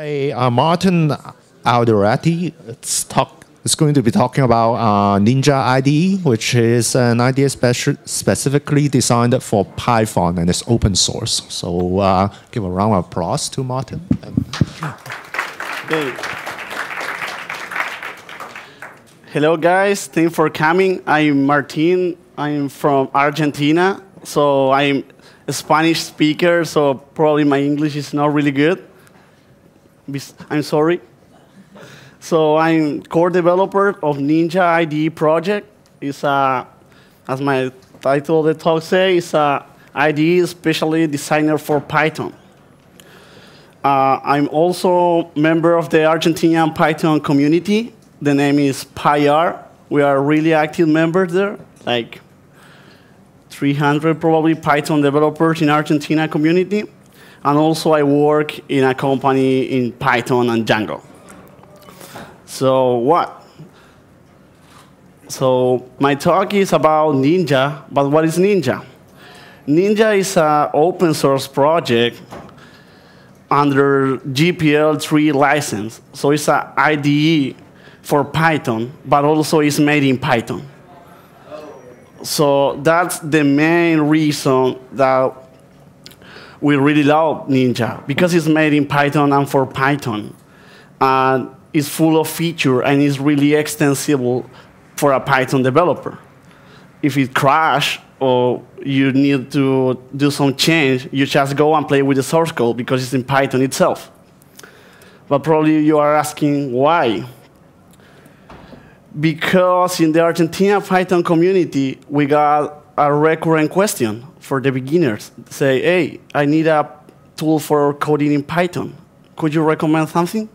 Hey, Martin Alderete is going to be talking about Ninja IDE, which is an IDE specifically designed for Python, and it's open source. So give a round of applause to Martin. Hey. Hello, guys. Thanks for coming. I'm Martin. I'm from Argentina, so I'm a Spanish speaker, so probably my English is not really good. I'm sorry. So I'm core developer of Ninja IDE project. It's a, as my title of the talk says, it's a IDE specially designed for Python. I'm also member of the Argentinian Python community. The name is PyR. We are really active members there, like 300 probably Python developers in Argentina community. And also, I work in a company in Python and Django. So what? So my talk is about Ninja, but what is Ninja? Ninja is an open source project under GPL3 license. So it's an IDE for Python, but also it's made in Python. So that's the main reason that we really love Ninja, because it's made in Python and for Python. And it's full of features, and it's really extensible for a Python developer. If it crashes or you need to do some change, you just go and play with the source code because it's in Python itself. But probably you are asking why. Because in the Argentina Python community, we got a recurrent question for the beginners. Say, hey, I need a tool for coding in Python. Could you recommend something?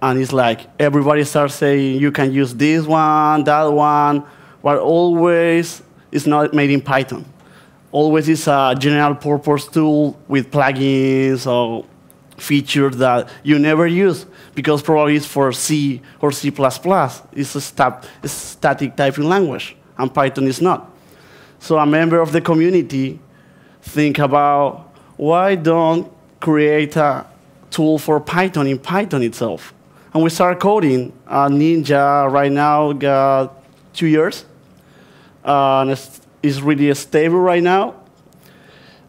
And it's like, everybody starts saying, you can use this one, that one, but always it's not made in Python. Always it's a general purpose tool with plugins or features that you never use, because probably it's for C or C++. It's a static typing language, and Python is not. So a member of the community think about, why don't create a tool for Python in Python itself? And we start coding. Ninja right now got 2 years. And it's really stable right now.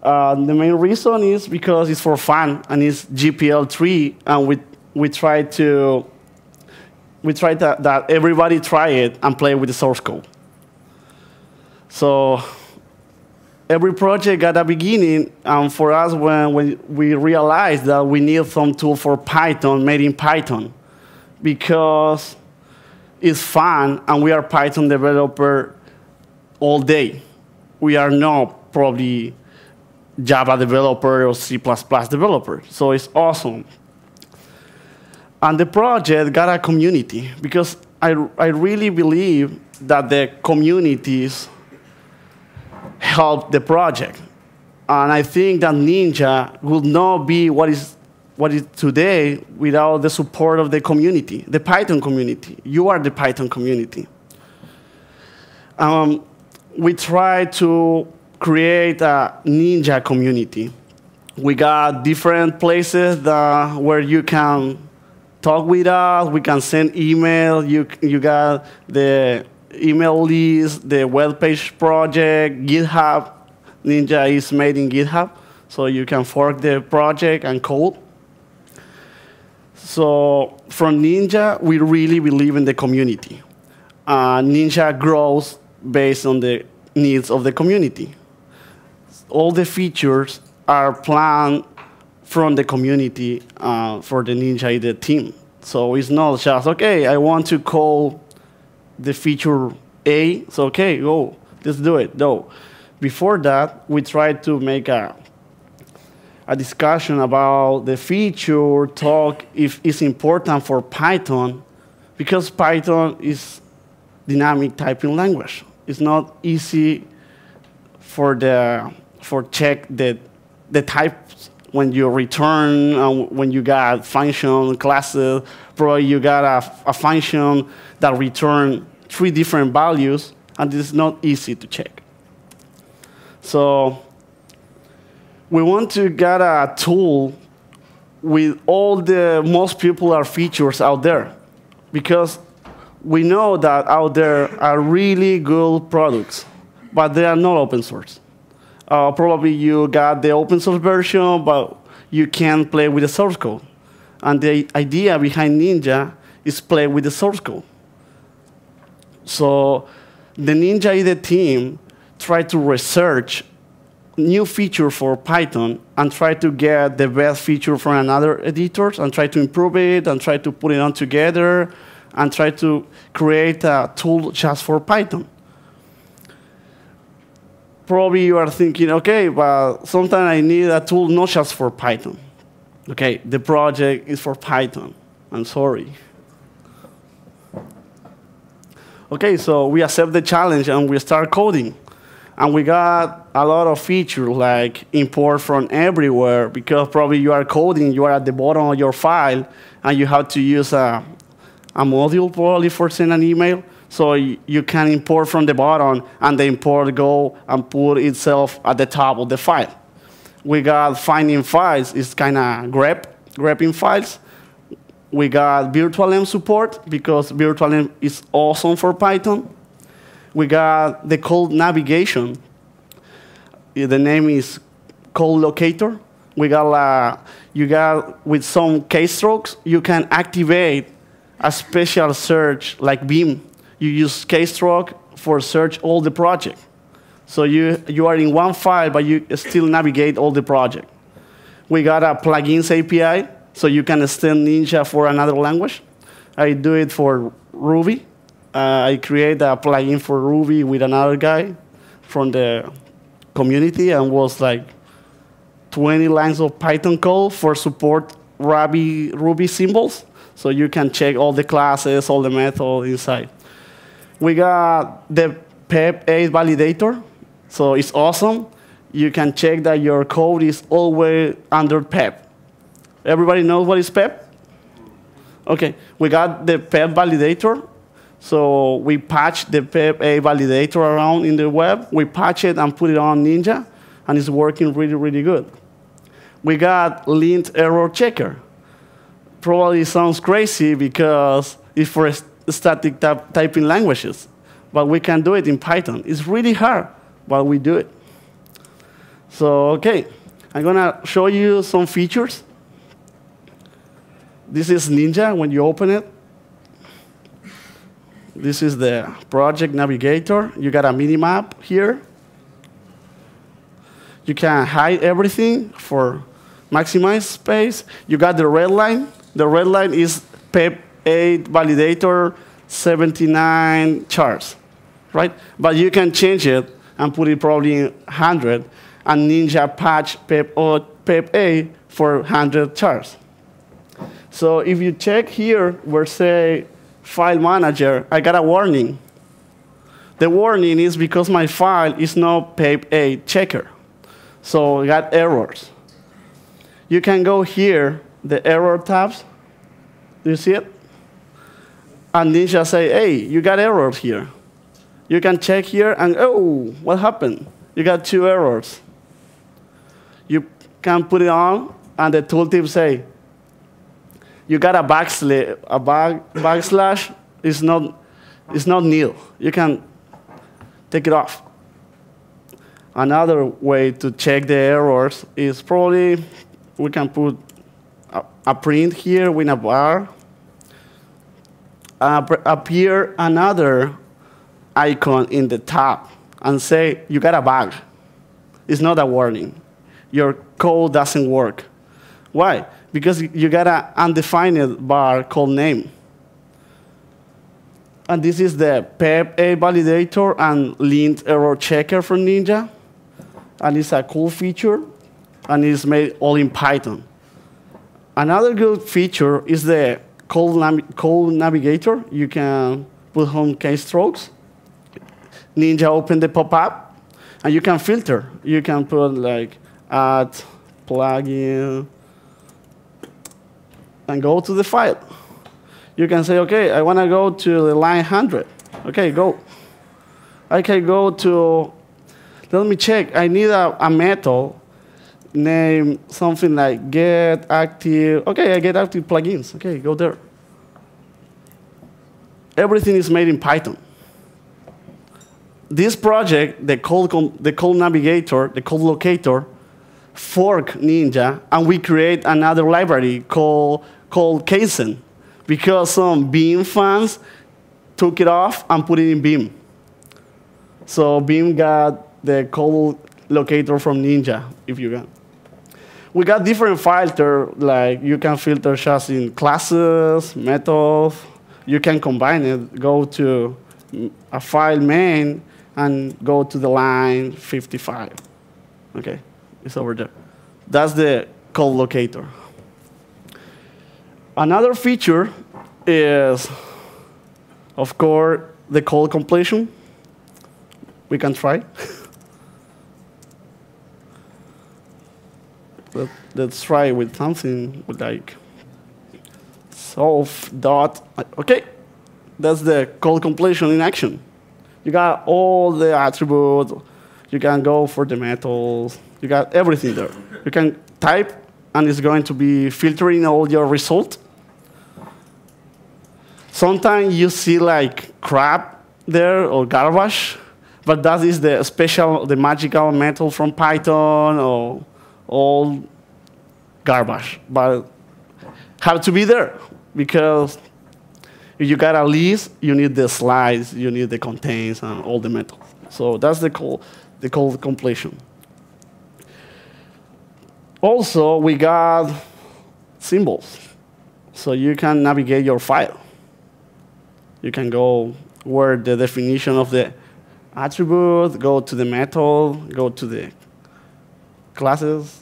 The main reason is because it's for fun, and it's GPL3. And we try that everybody try it and play with the source code. So every project got a beginning, and for us, when we realized that we need some tool for Python, made in Python, because it's fun, and we are Python developer all day. We are not probably Java developer or C++ developer, so it's awesome. And the project got a community, because I really believe that the communities help the project. And I think that Ninja would not be what is today without the support of the community, the Python community. You are the Python community. We try to create a Ninja community. We got different places where you can talk with us. We can send email. You got the email list, the web page project, GitHub. Ninja is made in GitHub, so you can fork the project and code. So from Ninja, we really believe in the community. Ninja grows based on the needs of the community. All the features are planned from the community for the Ninja IDE team. So it's not just, OK, I want to call the feature A, so OK, go, let's do it. No. Before that, we tried to make a discussion about the feature, talk if it's important for Python, because Python is dynamic typing language. It's not easy for check the types when you return, when you got function, classes, probably you got a function that return 3 different values, and it's not easy to check. So we want to get a tool with all the most popular features out there, because we know that out there are really good products, but they are not open source. Probably you got the open source version, but you can't play with the source code. And the idea behind Ninja is play with the source code. So the Ninja IDE team tried to research new feature for Python and try to get the best feature from another editors and try to improve it and try to put it on together and try to create a tool just for Python. Probably you are thinking, okay, but sometimes I need a tool not just for Python. Okay, the project is for Python. I'm sorry. Okay, so we accept the challenge and we start coding. And we got a lot of features like import from everywhere, because probably you are coding, you are at the bottom of your file, and you have to use a module probably for sending an email. So you can import from the bottom, and the import go and put itself at the top of the file. We got finding files, it's kind of grabbing files. We got virtualenv support, because virtualenv is awesome for Python. We got the code navigation. The name is code locator. We got with some keystrokes, you can activate a special search like Beam. You use keystroke for search all the project. So you are in one file, but you still navigate all the project. We got a plugins API, so you can extend Ninja for another language. I do it for Ruby. I create a plugin for Ruby with another guy from the community, and was like 20 lines of Python code for support Ruby symbols. So you can check all the classes, all the methods inside. We got the PEP8 validator. So it's awesome. You can check that your code is always under PEP. Everybody knows what is PEP? OK, we got the PEP validator. So we patch the PEP8 validator around in the web. We patch it and put it on Ninja, and it's working really, really good. We got lint error checker. Probably sounds crazy because it's for static typing languages, but we can do it in Python. It's really hard, but we do it. So OK, I'm going to show you some features. This is Ninja when you open it. This is the project navigator. You got a minimap here. You can hide everything for maximize space. You got the red line. The red line is PEP8 validator 79 chars, right? But you can change it and put it probably in 100, and Ninja patch PEP8 for 100 chars. So if you check here, where say file manager, I got a warning. The warning is because my file is not PEP8 checker. So I got errors. You can go here, the error tabs. Do you see it? And Ninja say, hey, you got errors here. You can check here and, oh, what happened? You got 2 errors. You can put it on, and the tooltip say, you got a backslash. A backslash is not nil. You can take it off. Another way to check the errors is probably we can put a print here with a bar. Appear another icon in the top and say, you got a bug. It's not a warning. Your code doesn't work. Why? Because you got an undefined bar called name. And this is the PEP8 validator and lint error checker from Ninja. And it's a cool feature, and it's made all in Python. Another good feature is the code navigator. You can put on keystrokes. Ninja open the pop-up, and you can filter. You can put like add plugin, and go to the file. You can say, OK, I want to go to the line 100. OK, go. I can go to, let me check. I need a method name something like get active. OK, I get active plugins. OK, go there. Everything is made in Python. This project, the code navigator, the code locator, fork Ninja, and we create another library called Cason, because some Beam fans took it off and put it in Beam. So Beam got the code locator from Ninja, if you can. We got different filters, like you can filter just in classes, methods. You can combine it, go to a file main, and go to the line 55. OK, it's over there. That's the code locator. Another feature is, of course, the code completion. We can try. Let's try with something like solve dot. OK, that's the code completion in action. You got all the attributes. You can go for the metals. You got everything there. You can type, and it's going to be filtering all your result. Sometimes you see like crap there or garbage. But that is the special, the magical metal from Python, or all garbage. But have to be there, because if you got a list, you need the slides, you need the contains, and all the metal. So that's the code completion. Also, we got symbols. So you can navigate your file. You can go where the definition of the attribute, go to the method, go to the classes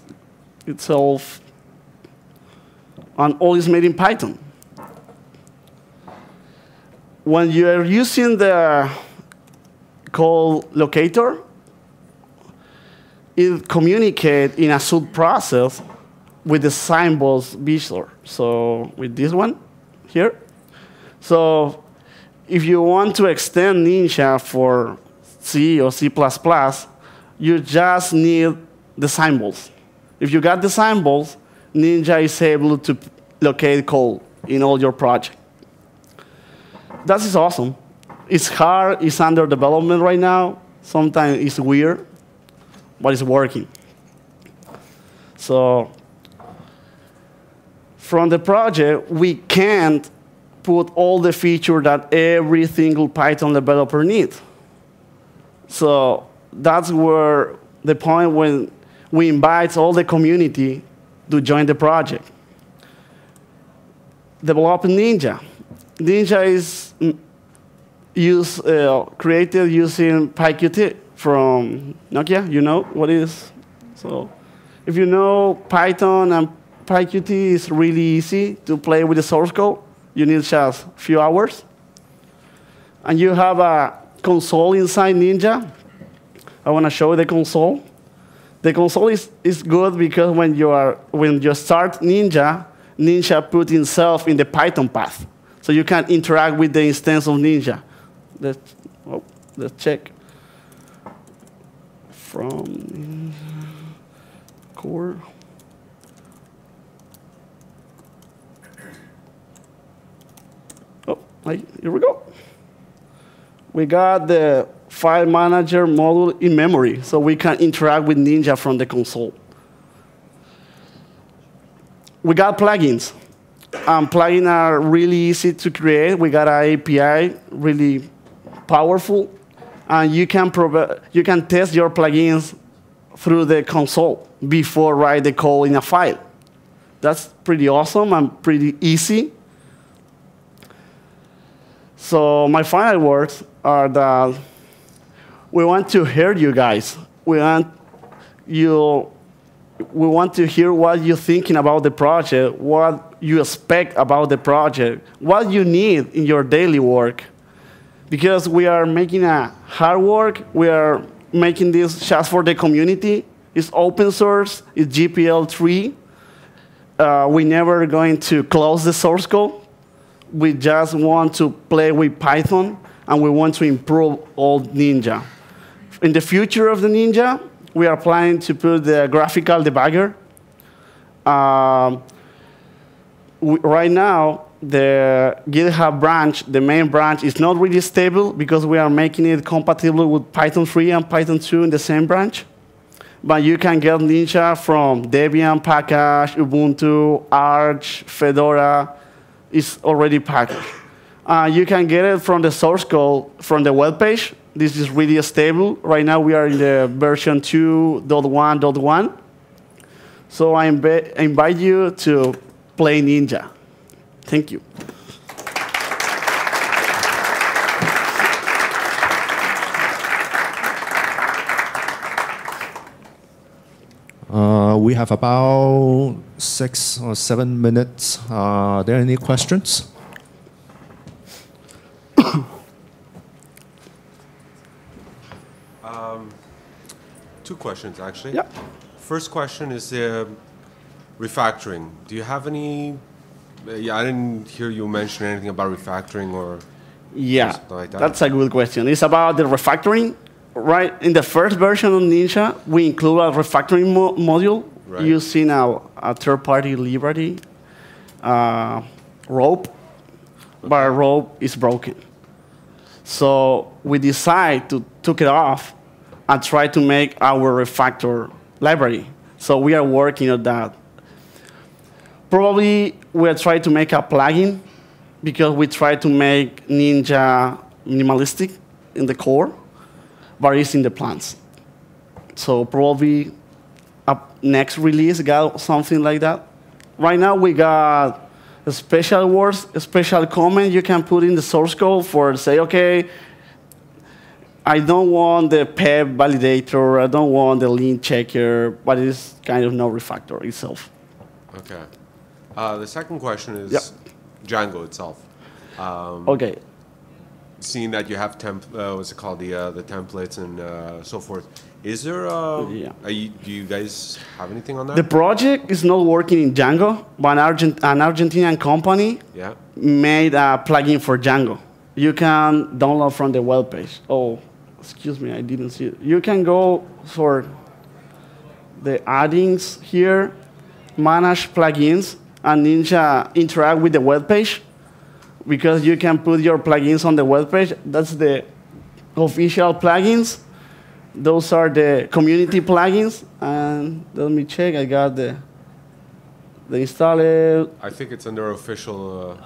itself, and all is made in Python. When you are using the code locator, it communicates in a sub process with the symbols visual. So with this one here. So if you want to extend Ninja for C or C++, you just need the symbols. If you got the symbols, Ninja is able to locate code in all your project. That is awesome. It's hard. It's under development right now. Sometimes it's weird, but it's working. So from the project, we can't put all the features that every single Python developer needs. So that's where the point when we invite all the community to join the project. Develop Ninja. Ninja is created using PyQt from Nokia. You know what it is. So if you know Python and PyQt, is really easy to play with the source code. You need just a few hours. And you have a console inside Ninja. I want to show the console. The console is good because when you start Ninja, Ninja put himself in the Python path. So you can interact with the instance of Ninja. Let's check. From core. Oh, here we go. We got the file manager module in memory, so we can interact with Ninja from the console. We got plugins. Plugins are really easy to create. We got an API, really powerful. And you can test your plugins through the console before write the code in a file. That's pretty awesome and pretty easy. So my final words are that we want to hear you guys. We want to hear what you're thinking about the project, what you expect about the project, what you need in your daily work. Because we are making a hard work. We are making this just for the community. It's open source. It's GPL3. We're never going to close the source code. We just want to play with Python, and we want to improve all Ninja. In the future of the Ninja, we are planning to put the graphical debugger. Right now, the GitHub branch, the main branch, is not really stable because we are making it compatible with Python 3 and Python 2 in the same branch. But you can get Ninja from Debian package, Ubuntu, Arch, Fedora. It's already packaged. You can get it from the source code from the web page. This is really stable. Right now, we are in the version 2.1.1. So I invite you to play Ninja. Thank you. We have about 6 or 7 minutes. Are there any questions? Two questions, actually. Yeah. First question is refactoring. Do you have any? Yeah, I didn't hear you mention anything about refactoring or. Yeah, something like that. That's a good question. It's about the refactoring. Right, in the first version of Ninja, we include a refactoring module using a third-party library, rope, but rope is broken. So we decide to take it off and try to make our refactor library. So we are working on that. Probably we'll try to make a plugin because we try to make Ninja minimalistic in the core. But it's in the plans. So probably up next release got something like that. Right now we got a special words, a special comment you can put in the source code for say, okay, I don't want the PEP validator, I don't want the link checker, but it's kind of no refactor itself. Okay. The second question is Django itself. Okay. Seeing that you have what's it called, the templates and so forth, is there? Do you guys have anything on that? The project is not working in Django, but an Argentinian company made a plugin for Django. You can download from the web page. Oh, excuse me, I didn't see it. You can go for the add-ins here, manage plugins, and Ninja interact with the web page. Because you can put your plugins on the web page. That's the official plugins. Those are the community plugins. And let me check. I got the installer. I think it's under official.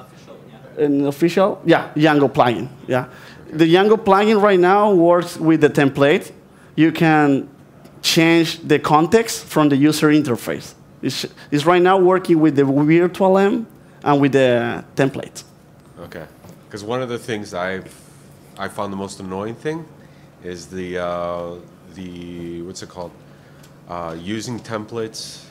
Official? Yeah, Django plugin. Yeah, okay. The Django plugin right now works with the template. You can change the context from the user interface. It's right now working with the virtualm and with the template. Okay, because one of the things I found the most annoying thing is the what's it called, using templates,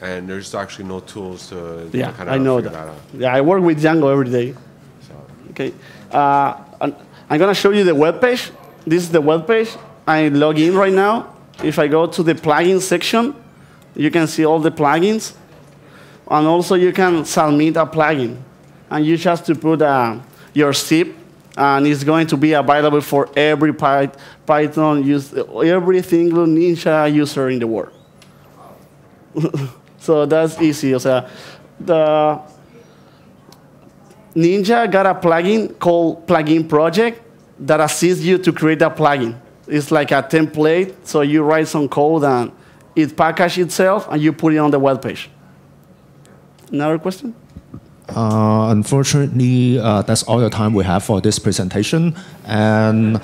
and there's actually no tools to kind of figure that out. Yeah, I work with Django every day. So. Okay, I'm gonna show you the web page. This is the web page. I log in right now. If I go to the plugin section, you can see all the plugins, and also you can submit a plugin. And you just to put your zip, and it's going to be available for every Python user, every single Ninja user in the world. So that's easy. So the Ninja got a plugin called Plugin Project that assists you to create a plugin. It's like a template, so you write some code, and it packages itself, and you put it on the web page. Another question? Unfortunately, that's all the time we have for this presentation. And